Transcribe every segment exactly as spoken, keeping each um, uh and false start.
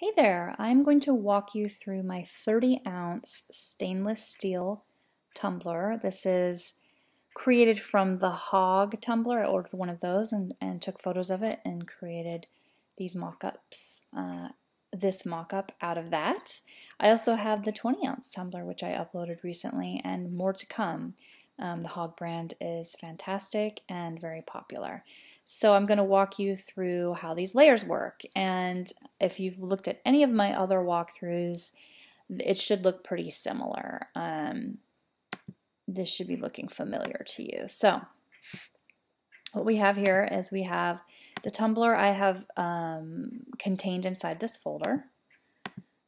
Hey there, I'm going to walk you through my thirty ounce stainless steel tumbler. This is created from the Hogg tumbler. I ordered one of those and, and took photos of it and created these mock-ups, uh, this mock-up out of that. I also have the twenty ounce tumbler, which I uploaded recently, and more to come. Um, the Hogg brand is fantastic and very popular. So I'm going to walk you through how these layers work. And if you've looked at any of my other walkthroughs, it should look pretty similar. Um, this should be looking familiar to you. So what we have here is we have the tumbler I have um, contained inside this folder.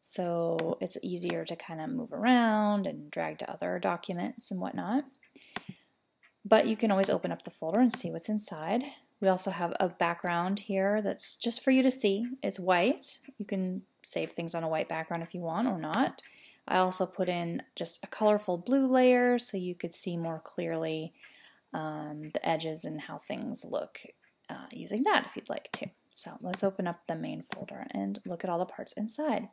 So it's easier to kind of move around and drag to other documents and whatnot. But you can always open up the folder and see what's inside. We also have a background here that's just for you to see. It's white. You can save things on a white background if you want or not. I also put in just a colorful blue layer so you could see more clearly um, the edges and how things look uh, using that if you'd like to. So let's open up the main folder and look at all the parts inside.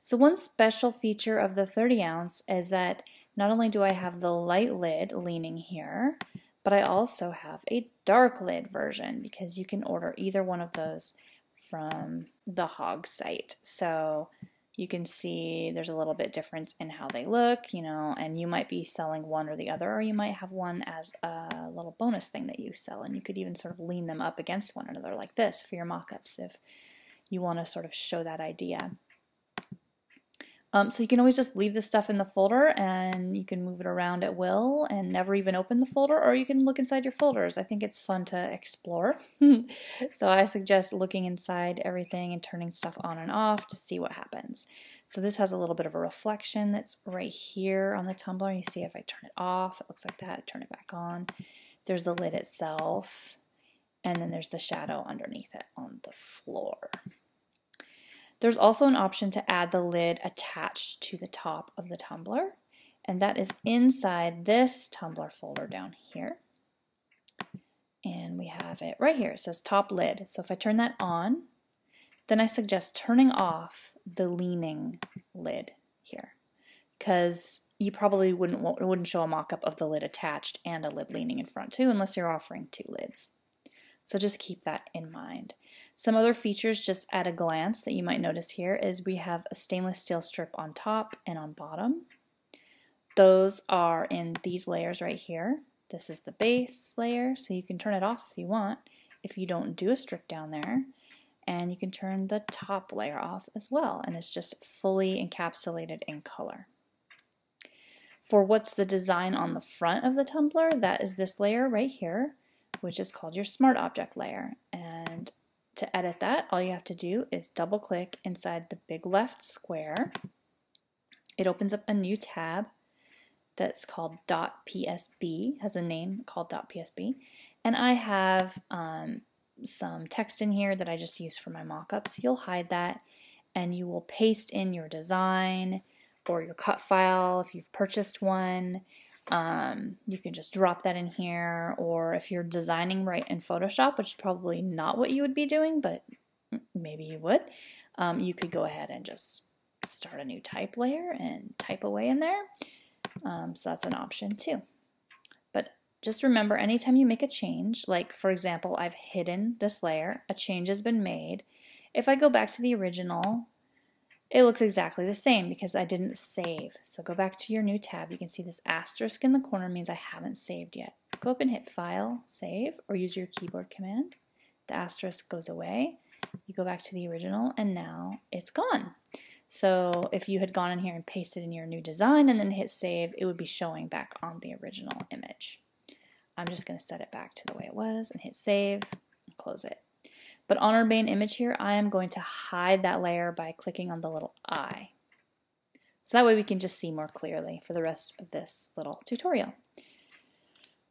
So one special feature of the thirty ounce is that not only do I have the light lid leaning here, but I also have a dark lid version because you can order either one of those from the Hogg site. So you can see there's a little bit difference in how they look, you know, and you might be selling one or the other, or you might have one as a little bonus thing that you sell, and you could even sort of lean them up against one another like this for your mock-ups if you want to sort of show that idea. Um, so you can always just leave this stuff in the folder and you can move it around at will and never even open the folder, or you can look inside your folders. I think it's fun to explore. So I suggest looking inside everything and turning stuff on and off to see what happens. So this has a little bit of a reflection that's right here on the tumbler. You see if I turn it off, it looks like that, I turn it back on. There's the lid itself, and then there's the shadow underneath it on the floor. There's also an option to add the lid attached to the top of the tumbler, and that is inside this tumbler folder down here. And we have it right here. It says top lid. So if I turn that on, then I suggest turning off the leaning lid here, because you probably wouldn't wouldn't show a mock-up of the lid attached and a lid leaning in front too, unless you're offering two lids. So just keep that in mind. Some other features just at a glance that you might notice here is we have a stainless steel strip on top and on bottom. Those are in these layers right here. This is the base layer, so you can turn it off if you want, if you don't do a strip down there. And you can turn the top layer off as well, and it's just fully encapsulated in color. For what's the design on the front of the tumbler, that is this layer right here, which is called your smart object layer. And to edit that, all you have to do is double click inside the big left square. It opens up a new tab that's called .psb, has a name called .psb. And I have um, some text in here that I just use for my mock-ups. You'll hide that and you will paste in your design or your cut file if you've purchased one. Um, you can just drop that in here, or if you're designing right in Photoshop, which is probably not what you would be doing, but maybe you would, um, you could go ahead and just start a new type layer and type away in there. Um, so that's an option too. But just remember, anytime you make a change, like for example, I've hidden this layer, a change has been made. If I go back to the original, it looks exactly the same because I didn't save. So go back to your new tab. You can see this asterisk in the corner means I haven't saved yet. Go up and hit File, Save, or use your keyboard command. The asterisk goes away. You go back to the original, and now it's gone. So if you had gone in here and pasted in your new design and then hit Save, it would be showing back on the original image. I'm just going to set it back to the way it was and hit Save and close it. But on our main image here, I am going to hide that layer by clicking on the little eye. So that way we can just see more clearly for the rest of this little tutorial.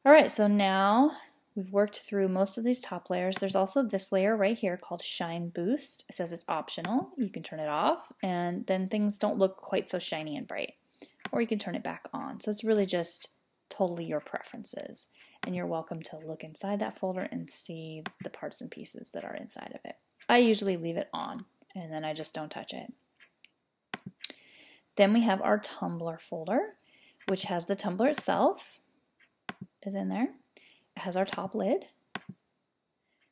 All right, so now we've worked through most of these top layers. There's also this layer right here called Shine Boost. It says it's optional. You can turn it off, and then things don't look quite so shiny and bright. Or you can turn it back on. So it's really just totally your preferences. And you're welcome to look inside that folder and see the parts and pieces that are inside of it. I usually leave it on. and then I just don't touch it. Then we have our Tumblr folder, which has the Tumblr itself, is in there. It has our top lid.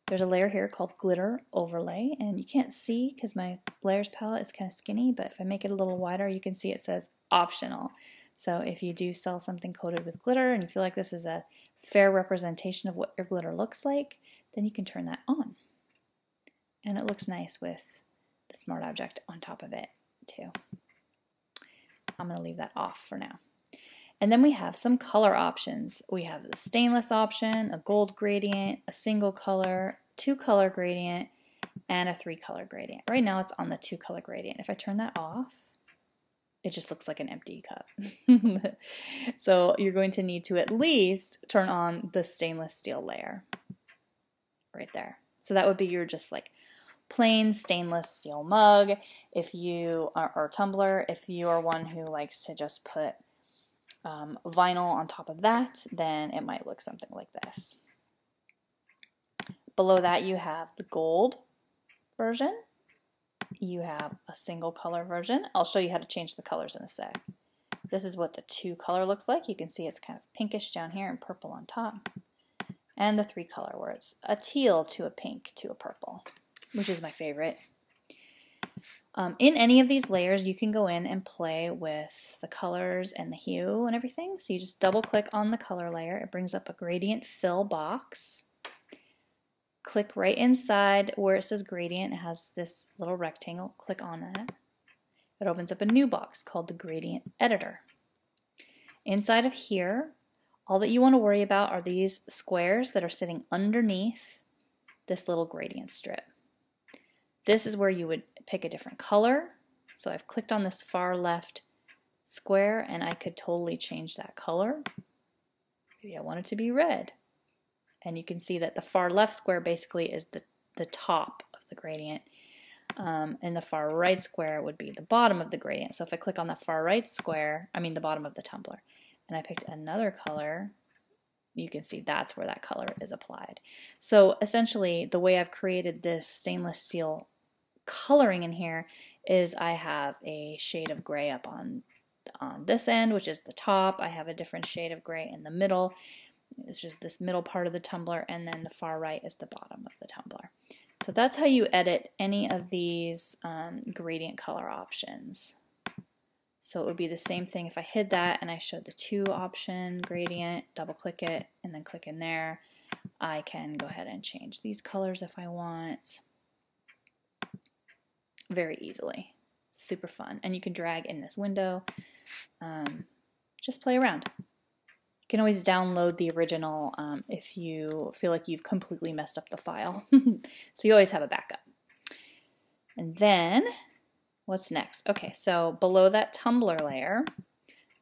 There's a layer here called Glitter Overlay, and you can't see because my layers palette is kind of skinny, but if I make it a little wider, you can see it says optional. So if you do sell something coated with glitter and you feel like this is a fair representation of what your glitter looks like, then you can turn that on. And it looks nice with the smart object on top of it too. I'm going to leave that off for now. And then we have some color options. We have the stainless option, a gold gradient, a single color, two color gradient, and a three color gradient. Right now it's on the two color gradient. If I turn that off, it just looks like an empty cup. So you're going to need to at least turn on the stainless steel layer right there. So that would be your just like plain stainless steel mug if you are, or tumbler. If you are one who likes to just put Um, vinyl on top of that, then it might look something like this. Below that you have the gold version. You have a single color version. I'll show you how to change the colors in a sec. This is what the two color looks like. You can see it's kind of pinkish down here and purple on top. And the three color where it's a teal to a pink to a purple, which is my favorite. Um, in any of these layers, you can go in and play with the colors and the hue and everything. So you just double click on the color layer. It brings up a gradient fill box. Click right inside where it says gradient. It has this little rectangle. Click on that. It opens up a new box called the gradient editor. Inside of here, all that you want to worry about are these squares that are sitting underneath this little gradient strip. This is where you would pick a different color. So I've clicked on this far left square and I could totally change that color. Maybe I want it to be red. And you can see that the far left square basically is the, the top of the gradient. Um, and the far right square would be the bottom of the gradient. So if I click on the far right square, I mean the bottom of the tumbler, and I picked another color, you can see that's where that color is applied. So essentially the way I've created this stainless steel coloring in here is I have a shade of gray up on on this end, which is the top. I have a different shade of gray in the middle. It's just this middle part of the tumbler, and then the far right is the bottom of the tumbler. So that's how you edit any of these um, gradient color options. So it would be the same thing if I hid that and I showed the two option gradient, double click it, and then click in there. I can go ahead and change these colors if I want. Very easily, super fun, and you can drag in this window. Um, just play around. You can always download the original um, if you feel like you've completely messed up the file. So you always have a backup. And then what's next? Okay, so below that Tumblr layer,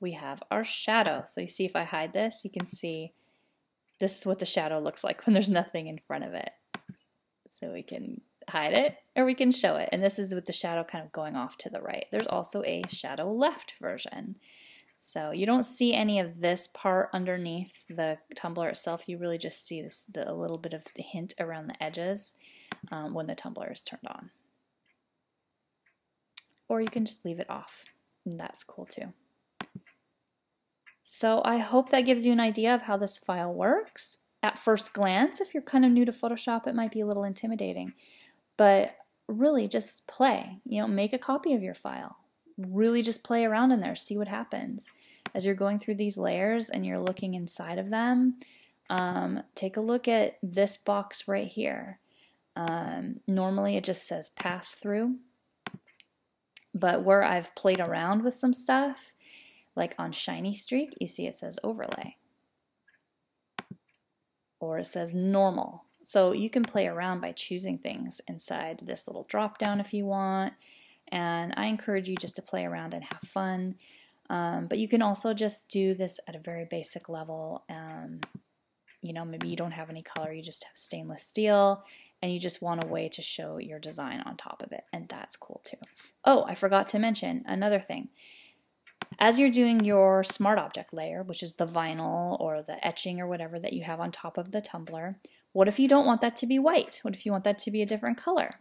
we have our shadow. So you see if I hide this, you can see this is what the shadow looks like when there's nothing in front of it. So we can hide it, or we can show it. And this is with the shadow kind of going off to the right. There's also a shadow left version. So you don't see any of this part underneath the tumbler itself. You really just see this, the, a little bit of the hint around the edges um, when the tumbler is turned on. Or you can just leave it off. And that's cool too. So I hope that gives you an idea of how this file works. At first glance, if you're kind of new to Photoshop, it might be a little intimidating. But really just play, you know, make a copy of your file. Really just play around in there, see what happens. As you're going through these layers and you're looking inside of them, um, take a look at this box right here. Um, normally it just says pass through, but where I've played around with some stuff, like on Shiny Streak, you see it says overlay. Or it says normal. So you can play around by choosing things inside this little drop down if you want, and I encourage you just to play around and have fun. Um, but you can also just do this at a very basic level. Um, you know, maybe you don't have any color, you just have stainless steel, and you just want a way to show your design on top of it, and that's cool too. Oh, I forgot to mention another thing. As you're doing your smart object layer, which is the vinyl or the etching or whatever that you have on top of the tumbler, what if you don't want that to be white? What if you want that to be a different color?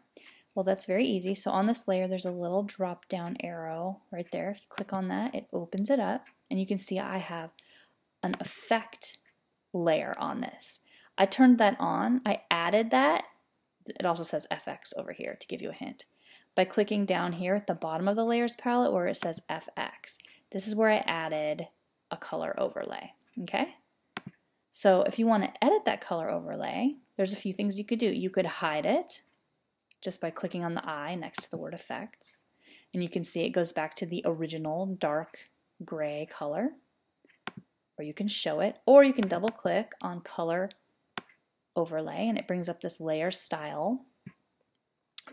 Well, that's very easy. So on this layer, there's a little drop down arrow right there. If you click on that, it opens it up, and you can see I have an effect layer on this. I turned that on. I added that. It also says F X over here to give you a hint. By clicking down here at the bottom of the layers palette where it says F X, this is where I added a color overlay, okay? So if you want to edit that color overlay, there's a few things you could do. You could hide it just by clicking on the eye next to the word effects, and you can see it goes back to the original dark gray color, or you can show it, or you can double click on color overlay and it brings up this layer style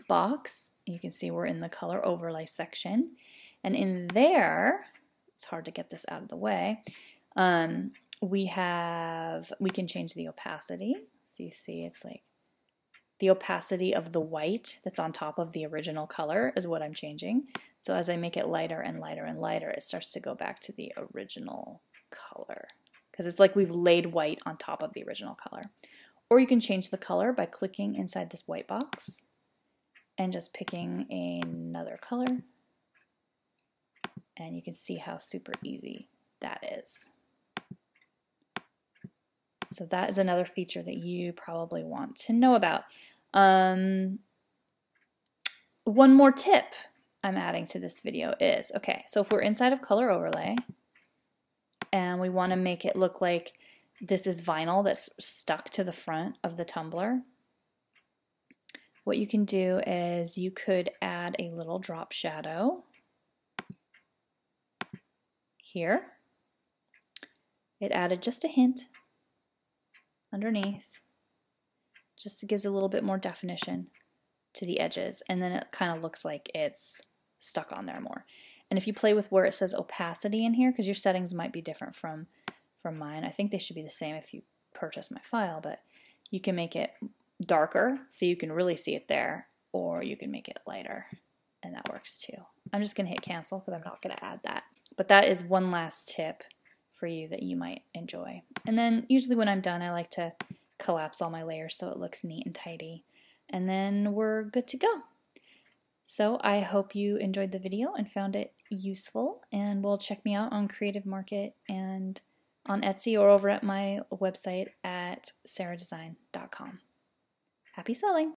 box. You can see we're in the color overlay section, and in there, it's hard to get this out of the way, um, we have, we can change the opacity. So you see it's like the opacity of the white that's on top of the original color is what I'm changing. So as I make it lighter and lighter and lighter, it starts to go back to the original color, because it's like we've laid white on top of the original color. Or you can change the color by clicking inside this white box and just picking another color, and you can see how super easy that is. So that is another feature that you probably want to know about. Um, one more tip I'm adding to this video is, okay, so if we're inside of color overlay and we want to make it look like this is vinyl that's stuck to the front of the tumbler, what you can do is you could add a little drop shadow here. It added just a hint underneath, just gives a little bit more definition to the edges, and then it kind of looks like it's stuck on there more. And if you play with where it says opacity in here, because your settings might be different from from mine. I think they should be the same if you purchase my file, but you can make it darker so you can really see it there, or you can make it lighter, and that works too. I'm just going to hit cancel because I'm not going to add that. But that is one last tip for you that you might enjoy. And then usually when I'm done, I like to collapse all my layers so it looks neat and tidy, and then we're good to go. So I hope you enjoyed the video and found it useful, and will check me out on Creative Market and on Etsy, or over at my website at sarah design dot com. Happy selling!